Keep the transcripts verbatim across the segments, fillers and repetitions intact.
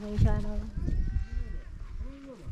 Hungry channel. Çok iyi oldu.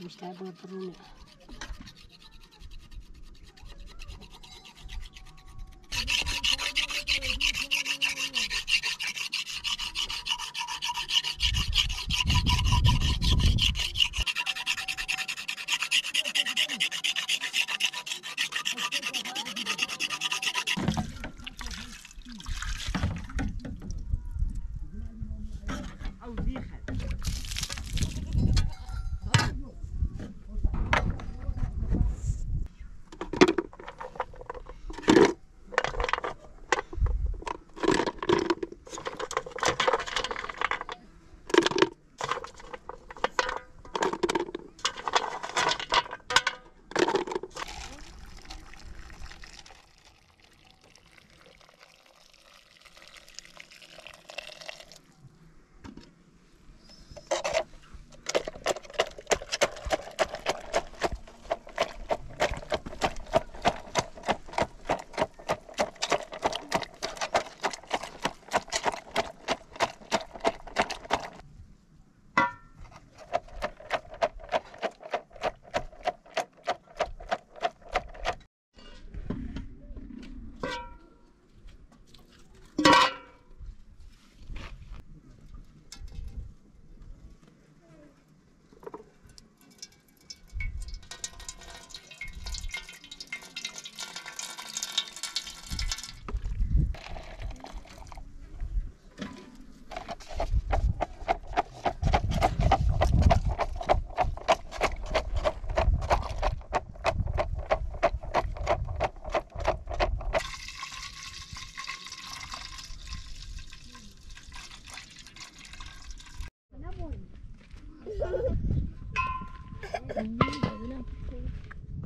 Bu işte bu burun.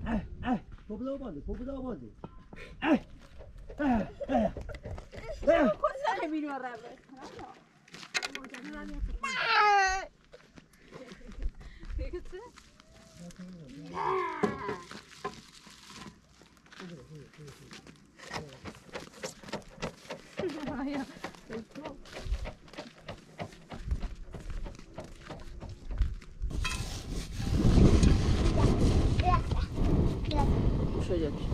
哎哎，扶不到棒子，扶不到棒子，哎哎哎哎！裤子还没尿完呢，我讲他那边。哎，这个子。哎呀，真臭。 Şöyle yapayım.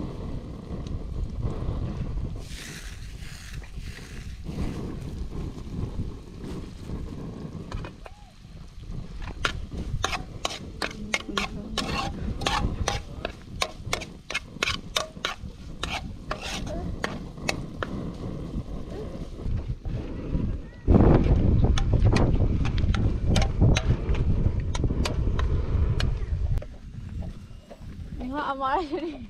Ama şöyle.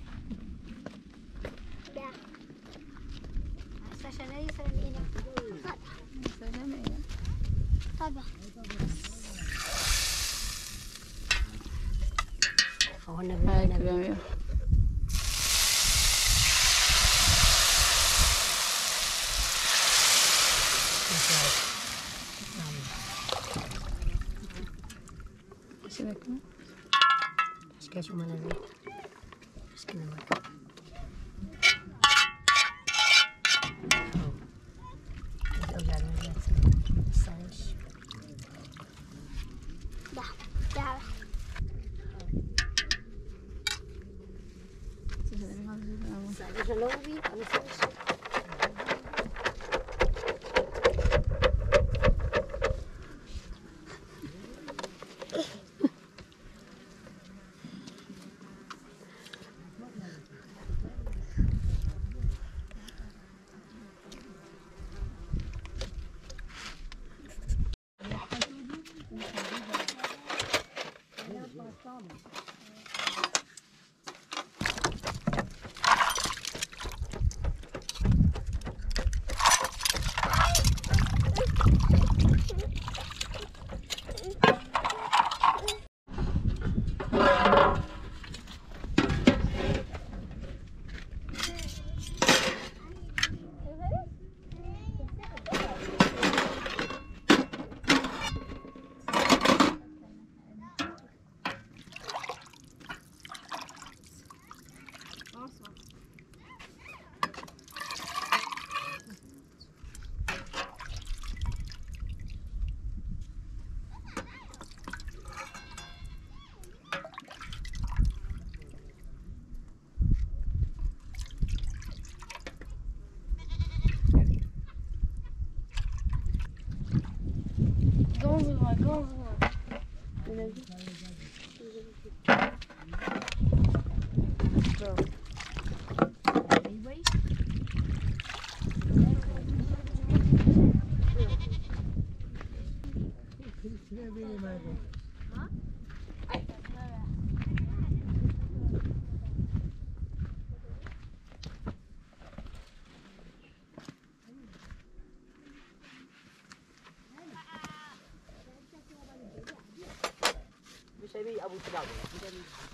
Kaç umana değil. Üsküne bak. Abu Dhabi.